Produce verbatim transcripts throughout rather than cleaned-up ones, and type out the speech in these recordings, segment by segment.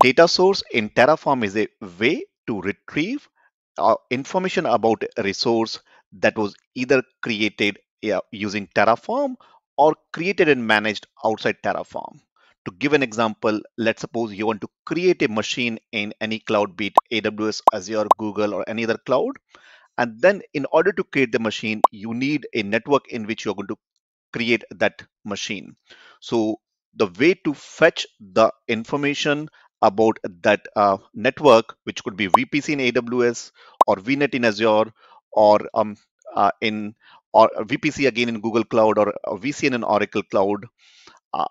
Data source in Terraform is a way to retrieve uh, information about a resource that was either created uh, using Terraform or created and managed outside Terraform. To give an example, let's suppose you want to create a machine in any cloud, be it A W S, Azure, Google, or any other cloud. And then in order to create the machine, you need a network in which you're going to create that machine. So the way to fetch the information about that uh, network, which could be V P C in A W S or VNet in Azure, or um, uh, in or V P C again in Google Cloud, or V C N in Oracle Cloud, uh,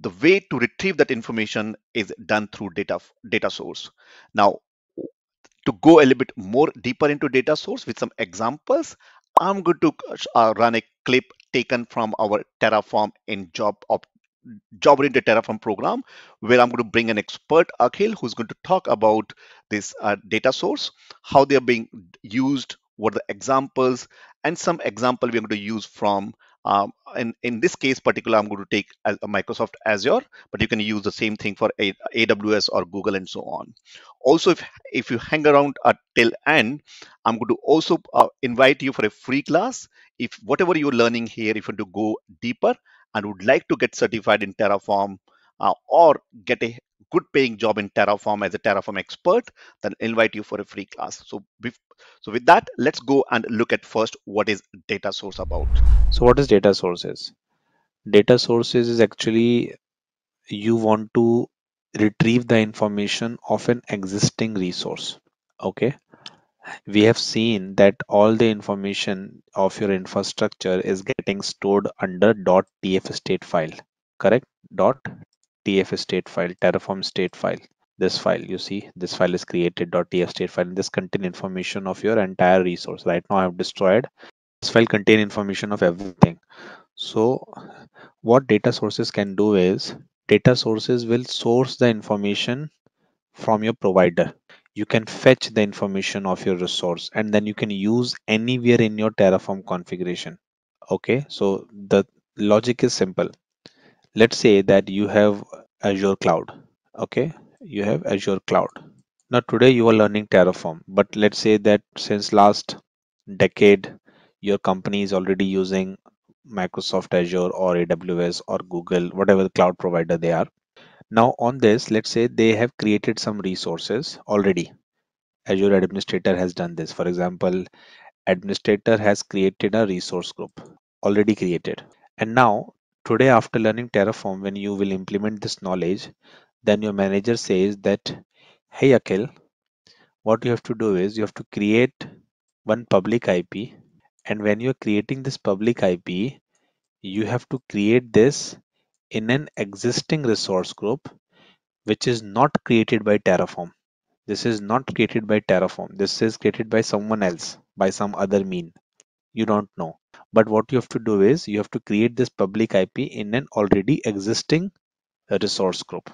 the way to retrieve that information is done through data data source. Now, to go a little bit more deeper into data source with some examples, I'm going to uh, run a clip taken from our Terraform in job op job oriented Terraform program, where I'm going to bring an expert, Akhil, who's going to talk about this uh, data source, how they are being used, what are the examples, and some example we're going to use from Um, in, in this case particular, I'm going to take a, a Microsoft Azure, but you can use the same thing for a, AWS or Google and so on. Also, if, if you hang around uh, till end, I'm going to also uh, invite you for a free class. If whatever you're learning here, if you want to go deeper and would like to get certified in Terraform uh, or get a good paying job in Terraform as a Terraform expert, then I'll invite you for a free class. So, so with that, let's go and look at first what is data source about. So what is data sources? Data sources is actually you want to retrieve the information of an existing resource. Okay. We have seen that all the information of your infrastructure is getting stored under .tf state file, correct? .tf state file, Terraform state file. This file, you see, this file is created, .tf state file, and this contains information of your entire resource. Right now I have destroyed. This file contains information of everything. So what data sources can do is, data sources will source the information from your provider. You can fetch the information of your resource, and then you can use anywhere in your Terraform configuration. Okay, so the logic is simple. Let's say that you have Azure Cloud. Okay, you have Azure Cloud. Now today you are learning Terraform, but let's say that since last decade your company is already using Microsoft Azure or A W S or Google, whatever cloud provider they are. Now on this, let's say they have created some resources already. Azure Administrator has done this. For example, Administrator has created a resource group already created, and now today, after learning Terraform, when you will implement this knowledge, then your manager says that, hey Akhil, what you have to do is you have to create one public I P, and when you're creating this public I P, you have to create this in an existing resource group which is not created by Terraform. This is not created by Terraform. This is created by someone else, by some other mean. You don't know. But what you have to do is you have to create this public I P in an already existing resource group.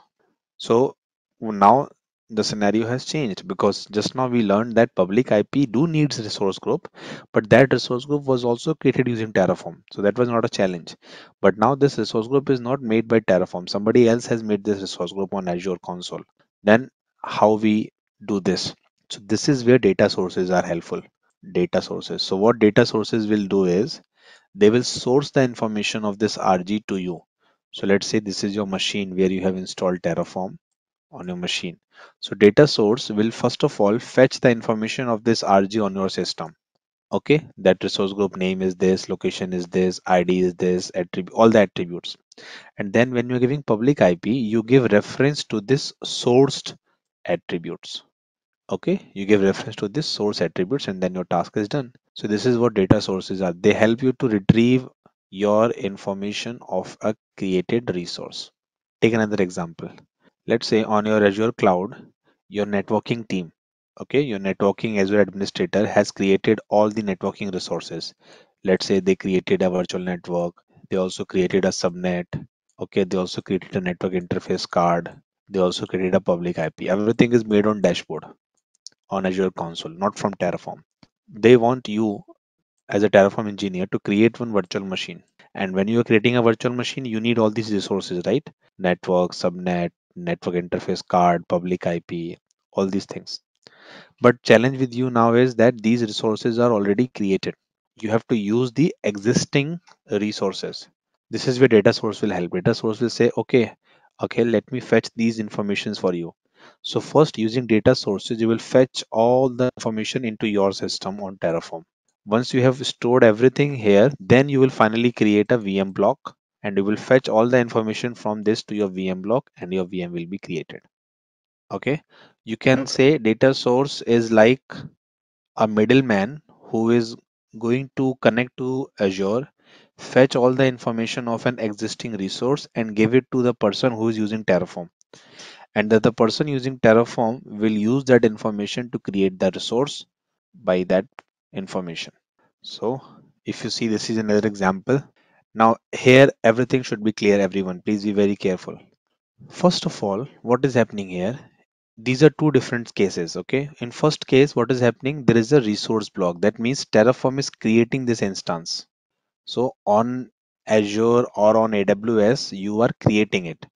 So now the scenario has changed, because just now we learned that public I P do needs resource group, but that resource group was also created using Terraform. So that was not a challenge. But now this resource group is not made by Terraform. Somebody else has made this resource group on Azure console. Then how we do this? So this is where data sources are helpful. Data sources. So what data sources will do is they will source the information of this R G to you. So let's say this is your machine where you have installed Terraform on your machine. So data source will first of all fetch the information of this R G on your system. Okay, that resource group name is this, location is this, I D is this, attribute, all the attributes. And then when you're giving public I P, you give reference to this sourced attributes. Okay, you give reference to this source attributes, and then your task is done. So this is what data sources are. They help you to retrieve your information of a created resource. Take another example. Let's say on your Azure Cloud, your networking team, okay, your networking Azure administrator has created all the networking resources. Let's say they created a virtual network. They also created a subnet. Okay, they also created a network interface card. They also created a public I P. Everything is made on dashboard, on Azure console, not from Terraform. They want you as a Terraform engineer to create one virtual machine. And when you're creating a virtual machine, you need all these resources, right? Network, subnet, network interface card, public I P, all these things. But challenge with you now is that these resources are already created. You have to use the existing resources. This is where data source will help. Data source will say, okay, okay, let me fetch these informations for you. So first, using data sources, you will fetch all the information into your system on Terraform. Once you have stored everything here, then you will finally create a V M block, and you will fetch all the information from this to your V M block, and your V M will be created. Okay, you can say data source is like a middleman who is going to connect to Azure, fetch all the information of an existing resource and give it to the person who is using Terraform. And that the person using Terraform will use that information to create the resource by that information. So if you see, this is another example. Now here, everything should be clear, everyone. Please be very careful. First of all, what is happening here? These are two different cases, okay? In first case, what is happening? There is a resource block. That means Terraform is creating this instance. So on Azure or on A W S, you are creating it.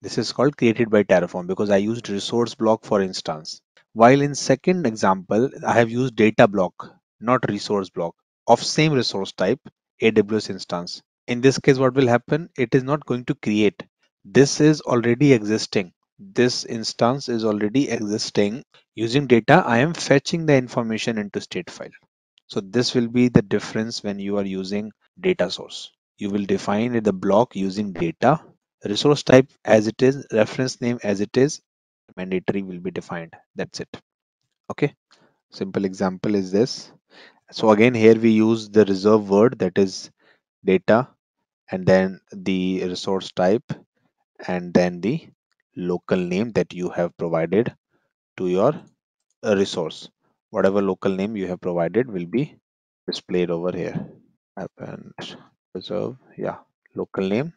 This is called created by Terraform because I used resource block for instance. While in second example, I have used data block, not resource block, of same resource type, A W S instance. In this case, what will happen? It is not going to create. This is already existing. This instance is already existing. Using data, I am fetching the information into state file. So this will be the difference when you are using data source. You will define the block using data, resource type as it is, reference name as it is, mandatory will be defined. That's it. Okay. Simple example is this. So again, here we use the reserved word, that is data, and then the resource type, and then the local name that you have provided to your resource. Whatever local name you have provided will be displayed over here. Append reserve, yeah, local name,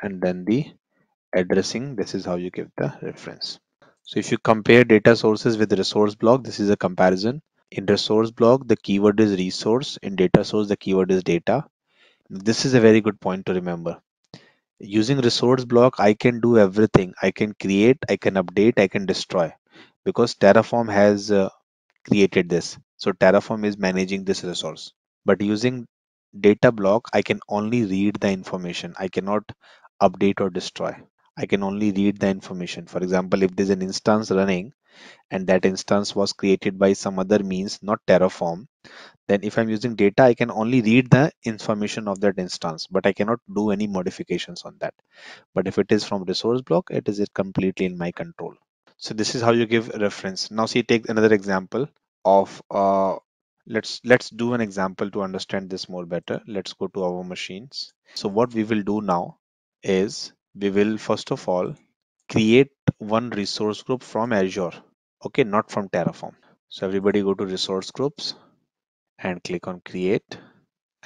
and then the addressing. This is how you give the reference. So if you compare data sources with resource block, this is a comparison. In resource block, the keyword is resource. In data source, the keyword is data. This is a very good point to remember. Using resource block, I can do everything. I can create, I can update, I can destroy, because Terraform has uh, created this. So Terraform is managing this resource. But using data block, I can only read the information. I cannot update or destroy. I can only read the information. For example, if there's an instance running and that instance was created by some other means, not Terraform, then if I'm using data, I can only read the information of that instance, but I cannot do any modifications on that. But if it is from resource block, it is completely in my control. So this is how you give reference. Now see, take another example of, uh, let's let's do an example to understand this more better. Let's go to our machines. So what we will do now is we will first of all create one resource group from Azure. Okay, not from Terraform. So everybody go to resource groups and click on create,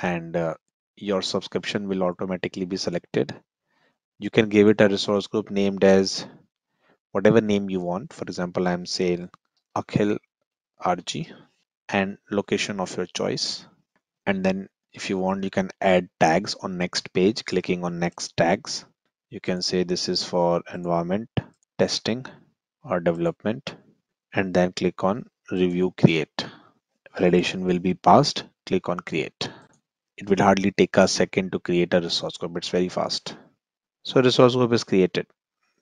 and uh, your subscription will automatically be selected. You can give it a resource group named as whatever name you want. For example, I'm saying Akhil R G and location of your choice. And then if you want, you can add tags on next page, clicking on next tags. You can say this is for environment testing or development, and then click on review create. Validation will be passed. Click on create. It will hardly take a second to create a resource group. It's very fast. So resource group is created.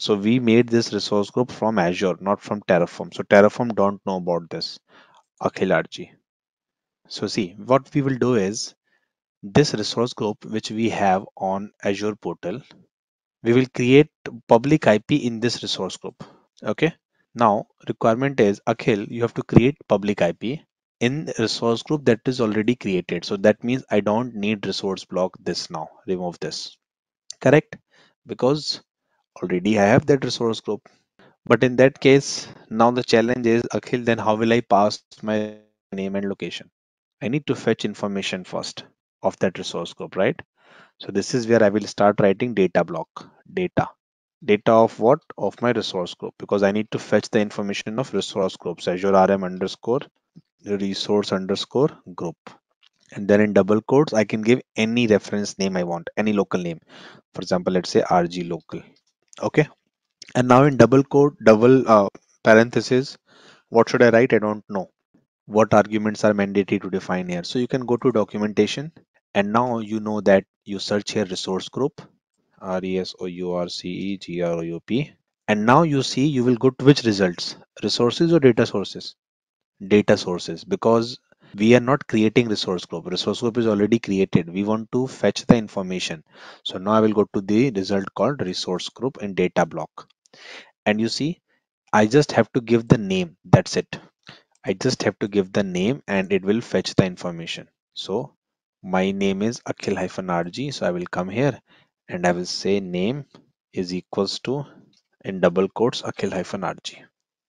So we made this resource group from Azure, not from Terraform. So Terraform don't know about this Akhil R G. So see, what we will do is this resource group which we have on Azure portal, we will create public I P in this resource group. Okay. Now requirement is, Akhil, you have to create public I P in resource group that is already created. So that means I don't need resource block this now. Remove this. Correct? Because already I have that resource group. But in that case, now the challenge is, Akhil, then how will I pass my name and location? I need to fetch information first of that resource group, right? So this is where I will start writing data block. Data. Data of what? Of my resource group, because I need to fetch the information of resource groups. Azure R M underscore resource underscore group, and then in double quotes I can give any reference name I want, any local name. For example, let's say R G local. Okay, And now in double quote, double uh, parentheses, what should I write? I don't know. What arguments are mandatory to define here? So you can go to documentation, and now you know that you search here resource group, R E S O U R C E G R O U P, and now you see you will go to which results, resources or data sources? Data sources, because we are not creating resource group. Resource group is already created. We want to fetch the information. So now I will go to the result called resource group in data block. And you see, I just have to give the name. That's it. I just have to give the name and it will fetch the information. So my name is Akhil R G. So I will come here and I will say name is equals to, in double quotes, Akhil R G.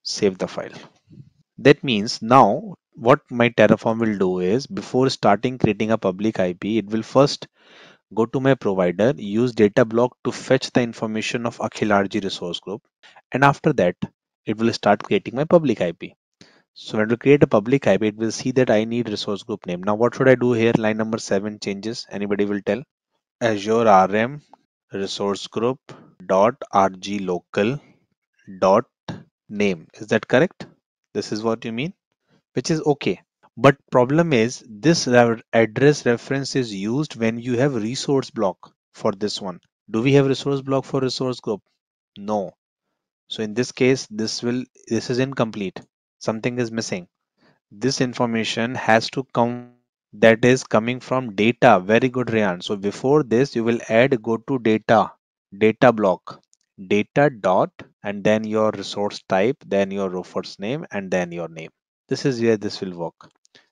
Save the file. That means now what my Terraform will do is, before starting creating a public I P, it will first go to my provider, use data block to fetch the information of Akhil R G resource group, and after that it will start creating my public I P. So when it will create a public I P, it will see that I need resource group name. Now what should I do here? Line number seven changes. Anybody will tell? Azure R M resource group dot R G local dot name. Is that correct? This is what you mean, which is okay. But problem is this address reference is used when you have resource block for this one. Do we have resource block for resource group? No. So in this case, this will, this is incomplete. Something is missing. This information has to come, that is coming from data. Very good, Rayan. So before this, you will add, go to data, data block, data dot, and then your resource type, then your reference name, and then your name. This is where this will work.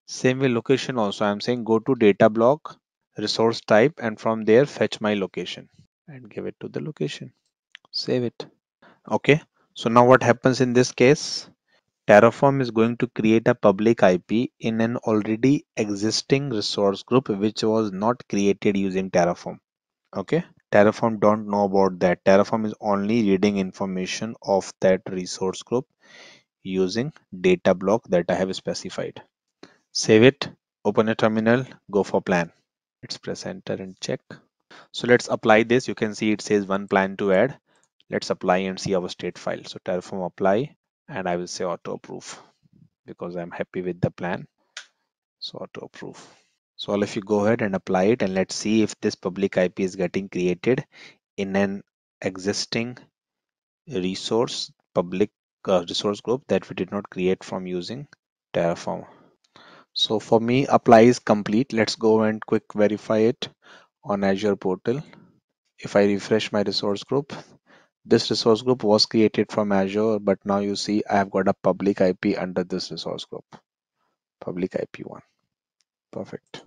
Same with location also. I'm saying go to data block, resource type, and from there fetch my location and give it to the location. Save it. Okay. So now what happens in this case? Terraform is going to create a public I P in an already existing resource group which was not created using Terraform. Okay. Terraform don't know about that. Terraform is only reading information of that resource group using data block that I have specified. Save it, open a terminal, go for plan. Let's press enter and check. So let's apply this. You can see it says one plan to add. Let's apply and see our state file. So Terraform apply, and I will say auto approve because I'm happy with the plan. So auto approve. So all of you go ahead and apply it, and let's see if this public I P is getting created in an existing resource public Uh, resource group that we did not create from using Terraform. So for me, apply is complete. Let's go and quick verify it on Azure portal. If I refresh my resource group, this resource group was created from Azure, but now you see I have got a public I P under this resource group, public I P one. Perfect.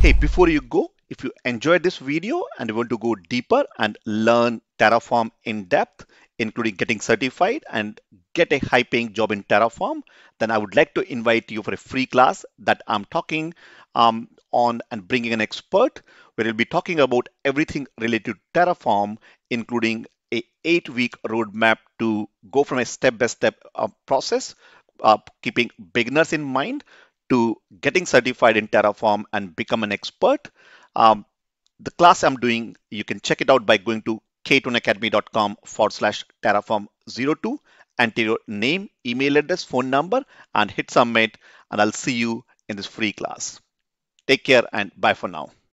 Hey, before you go, if you enjoyed this video and you want to go deeper and learn Terraform in depth, including getting certified and get a high-paying job in Terraform, then I would like to invite you for a free class that I'm talking um, on and bringing an expert, where we'll be talking about everything related to Terraform, including a eight-week roadmap to go from a step-by-step uh, process, uh, keeping beginners in mind, to getting certified in Terraform and become an expert. Um, the class I'm doing, you can check it out by going to k twenty academy dot com forward slash terraform zero two. Enter your name, email address, phone number, and hit submit, and I'll see you in this free class. Take care and bye for now.